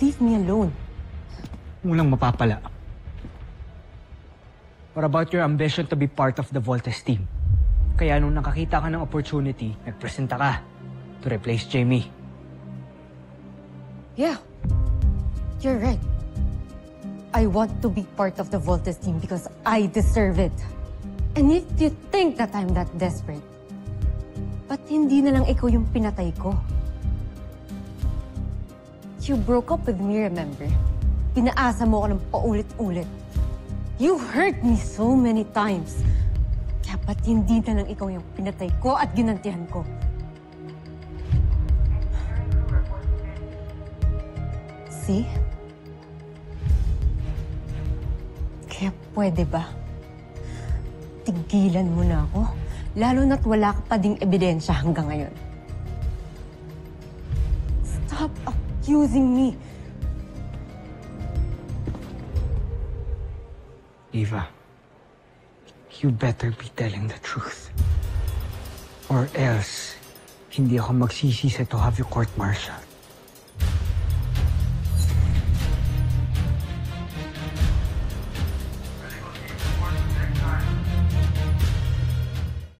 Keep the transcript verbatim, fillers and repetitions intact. Just leave me alone. Walang mapapala. Or about your ambition to be part of the Voltes team. Kaya nung nakakita ka ng opportunity, nagpresenta ka to replace Jamie. Yeah, you're right. I want to be part of the Voltes team because I deserve it. And if you think that I'm that desperate, ba't hindi na lang ikaw yung pinatay ko? You broke up with me, remember? Pinaasa mo ako ng paulit-ulit. You hurt me so many times. Kaya ba't hindi na lang ikaw yung pinatay ko at ginantihan ko? See? Kaya pwede ba? Tigilan mo na ako, lalo na't wala ka pa ding ebidensya hanggang ngayon. Stop accusing me. Eva, you better be telling the truth. Or else, hindi ako magsisisi to have you court-martial.